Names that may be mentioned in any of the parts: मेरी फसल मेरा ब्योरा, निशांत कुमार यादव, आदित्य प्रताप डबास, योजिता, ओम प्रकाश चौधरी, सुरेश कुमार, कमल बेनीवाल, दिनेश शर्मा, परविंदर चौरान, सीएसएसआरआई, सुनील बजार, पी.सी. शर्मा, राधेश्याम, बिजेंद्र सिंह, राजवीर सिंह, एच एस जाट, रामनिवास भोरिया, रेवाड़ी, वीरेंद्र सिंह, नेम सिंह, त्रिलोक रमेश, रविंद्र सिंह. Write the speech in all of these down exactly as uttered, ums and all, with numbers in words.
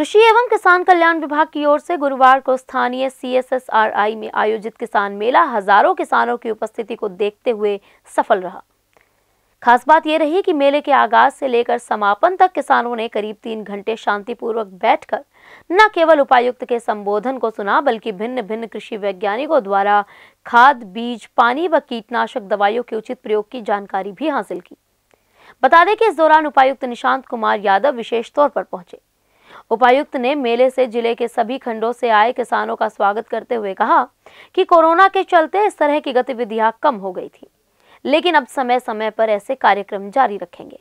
कृषि एवं किसान कल्याण विभाग की ओर से गुरुवार को स्थानीय C S S R I में आयोजित किसान मेला हजारों किसानों की उपस्थिति को देखते हुए सफल रहा। खास बात यह रही कि मेले के आगाज से लेकर समापन तक किसानों ने करीब तीन घंटे शांतिपूर्वक बैठकर न केवल उपायुक्त के संबोधन को सुना, बल्कि भिन्न भिन्न कृषि वैज्ञानिकों द्वारा खाद, बीज, पानी व कीटनाशक दवाइयों के उचित प्रयोग की जानकारी भी हासिल की। बता दें कि इस दौरान उपायुक्त निशांत कुमार यादव विशेष तौर पर पहुंचे। उपायुक्त ने मेले से जिले के सभी खंडों से आए किसानों का स्वागत करते हुए कहा कि कोरोना के चलते इस तरह की गतिविधियां कम हो गई थी, लेकिन अब समय समय पर ऐसे कार्यक्रम जारी रखेंगे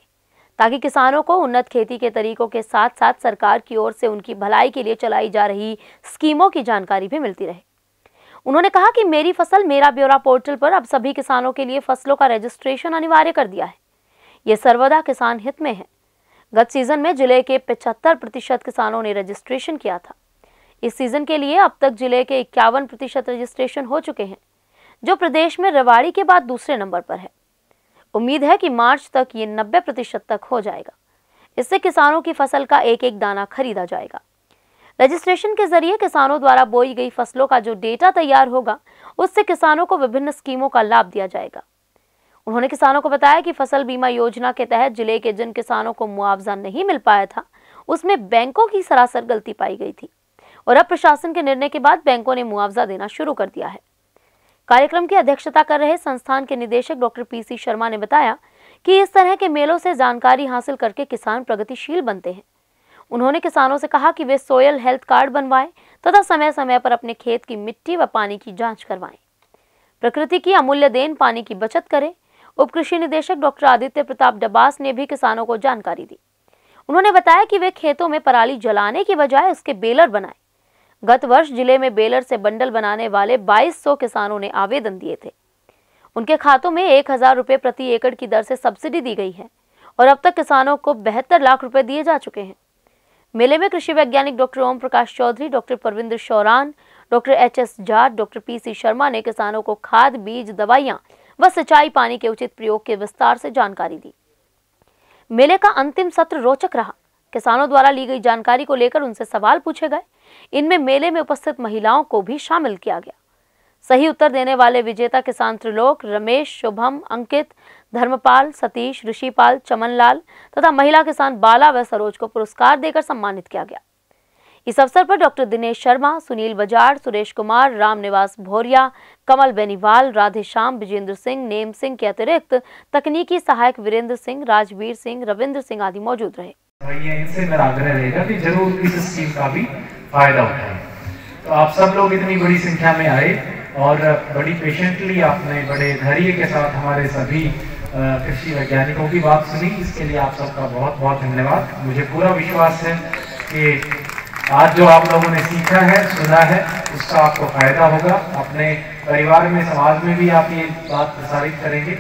ताकि किसानों को उन्नत खेती के तरीकों के साथ साथ सरकार की ओर से उनकी भलाई के लिए चलाई जा रही स्कीमों की जानकारी भी मिलती रहे। उन्होंने कहा कि मेरी फसल मेरा ब्योरा पोर्टल पर अब सभी किसानों के लिए फसलों का रजिस्ट्रेशन अनिवार्य कर दिया है। ये सर्वदा किसान हित में है। गत सीजन में जिले के पचहत्तर प्रतिशत किसानों ने रजिस्ट्रेशन किया था। इस सीजन के लिए अब तक जिले के इक्यावन प्रतिशत रजिस्ट्रेशन हो चुके हैं, जो प्रदेश में रेवाड़ी के बाद दूसरे नंबर पर है। उम्मीद है कि मार्च तक ये नब्बे प्रतिशत तक हो जाएगा। इससे किसानों की फसल का एक एक दाना खरीदा जाएगा। रजिस्ट्रेशन के जरिए किसानों द्वारा बोई गई फसलों का जो डेटा तैयार होगा, उससे किसानों को विभिन्न स्कीमों का लाभ दिया जाएगा। उन्होंने किसानों को बताया कि फसल बीमा योजना के तहत जिले के जिन किसानों को मुआवजा नहीं मिल पाया था, उसमें बैंकों की सरासर गलती पाई गई थी और अब प्रशासन के निर्णय के बाद बैंकों ने मुआवजा देना शुरू कर दिया है। कार्यक्रम की अध्यक्षता कर रहे संस्थान के निदेशक डॉक्टर पी सी शर्मा ने बताया कि इस तरह के मेलों से जानकारी हासिल करके किसान प्रगतिशील बनते हैं। उन्होंने किसानों से कहा कि वे सोयल हेल्थ कार्ड बनवाएं तथा समय समय पर अपने खेत की मिट्टी व पानी की जाँच करवाएं। प्रकृति की अमूल्य देन पानी की बचत करें। उप कृषि निदेशक डॉक्टर आदित्य प्रताप डबास ने भी किसानों को जानकारी दी। उन्होंने बताया कि वे खेतों में पराली जलाने की बजाय उसके बेलर बनाएं। गत वर्ष जिले में बेलर से बंडल बनाने वाले बाईस सौ किसानों ने आवेदन दिए थे। उनके खातों में एक हजार रुपये प्रति एकड़ की दर से सब्सिडी दी गई है और अब तक किसानों को बहत्तर लाख रुपये दिए जा चुके हैं। मेले में कृषि वैज्ञानिक doctor ओम प्रकाश चौधरी, doctor परविंदर चौरान, doctor एच एस जाट, doctor P C शर्मा ने किसानों को खाद, बीज, दवाइयां व सिंचाई पानी के उचित प्रयोग के विस्तार से जानकारी दी। मेले का अंतिम सत्र रोचक रहा। किसानों द्वारा ली गई जानकारी को लेकर उनसे सवाल पूछे गए। इनमें मेले में उपस्थित महिलाओं को भी शामिल किया गया। सही उत्तर देने वाले विजेता किसान त्रिलोक, रमेश, शुभम, अंकित, धर्मपाल, सतीश, ऋषिपाल, चमनलाल तथा महिला किसान बाला व सरोज को पुरस्कार देकर सम्मानित किया गया। इस अवसर पर डॉक्टर दिनेश शर्मा, सुनील बजार, सुरेश कुमार, रामनिवास भोरिया, कमल बेनीवाल, राधेश्याम, बिजेंद्र सिंह, नेम सिंह के अतिरिक्त तकनीकी सहायक वीरेंद्र सिंह, राजवीर सिंह, रविंद्र सिंह आदि मौजूद रहे। भैया इनसे मेरा आग्रह रहेगा कि जरूर इस स्कीम का भी फायदा उठाएं। तो आप सब लोग इतनी बड़ी संख्या में आए और बड़ी पेशेंटली आपने बड़े धैर्य के साथ हमारे सभी कृषि वैज्ञानिकों की बात सुनी, इसके लिए आप सबका बहुत बहुत धन्यवाद। मुझे पूरा विश्वास है कि आज जो आप लोगों ने सीखा है, सुना है, उसका आपको फायदा होगा। अपने परिवार में, समाज में भी आप ये बात प्रसारित करेंगे।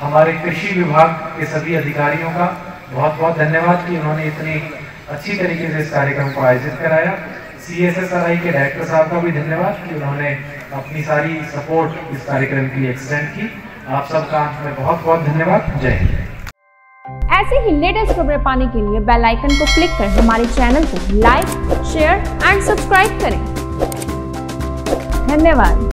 हमारे कृषि विभाग के सभी अधिकारियों का बहुत बहुत धन्यवाद कि उन्होंने इतनी अच्छी तरीके से इस कार्यक्रम को आयोजित कराया। C S S R I के डायरेक्टर साहब का भी धन्यवाद कि उन्होंने अपनी सारी सपोर्ट इस कार्यक्रम के लिए एक्सटेंड की। आप सबका बहुत बहुत धन्यवाद। जय हिंद। ऐसे ही लेटेस्ट खबरें पाने के लिए बेल आइकन को क्लिक कर हमारे चैनल को लाइक, शेयर एंड सब्सक्राइब करें। धन्यवाद।